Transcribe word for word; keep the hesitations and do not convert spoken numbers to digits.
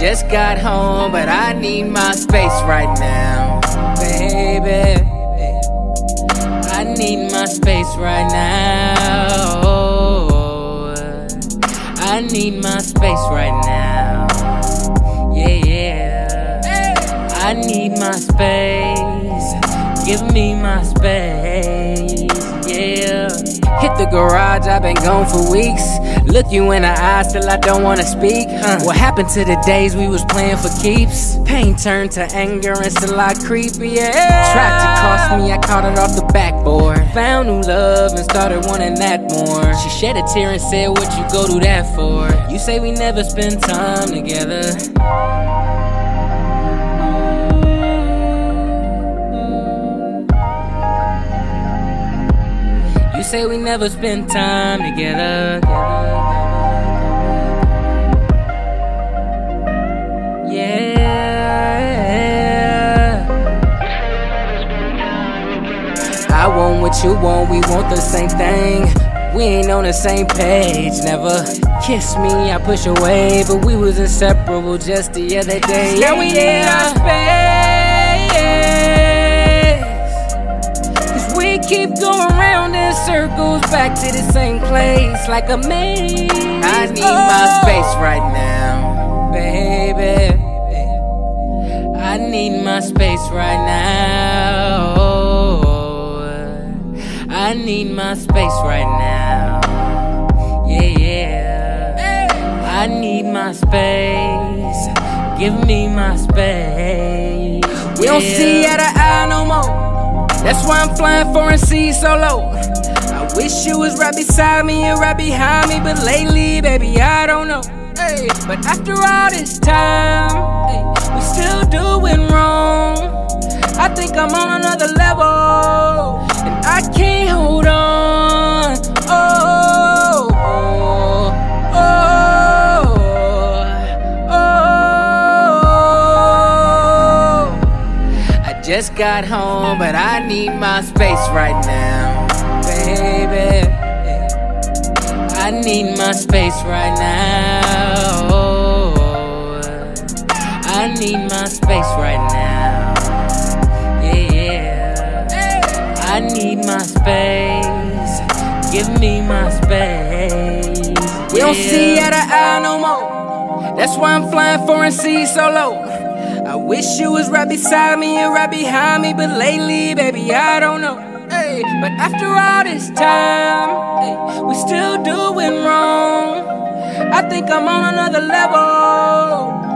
Just got home, but I need my space right now, baby. I need my space right now. I need my space right now. Yeah, yeah. I need my space. Give me my space. Yeah. Hit the garage, I've been gone for weeks. Look you in the eyes till I don't wanna speak. uh, What happened to the days we was playing for keeps? Pain turned to anger and still I creep, yeah. Tried to cost me, I caught it off the backboard. Found new love and started wanting that more. She shed a tear and said, what you go do that for? You say we never spend time together. You say we never spend time together. Yeah. I want what you want, we want the same thing. We ain't on the same page, never. Kiss me, I push away, but we was inseparable just the other day. Now we need our space, cause we keep going round in circles, back to the same place like a maze. I need oh. my space right now, baby. I need my space right now. I need my space right now. Yeah, yeah. I need my space. Give me my space. We yeah. don't see eye to eye no more. That's why I'm flying foreign seas solo. I wish you was right beside me and right behind me, but lately, baby, I don't know. Hey, but after all this time, hey, we still doing wrong. I think I'm on another level, and I can't hold on. Oh, oh, oh, oh. I just got home, but I need my space right now, baby. I need my space right now. I need my space right now. Yeah, yeah. I need my space. Give me my space. Yeah. We don't see eye to eye no more. That's why I'm flying foreign seas solo. I wish you was right beside me and right behind me, but lately, baby, I don't know. Hey, but after all this time, hey, we still doing wrong. I think I'm on another level.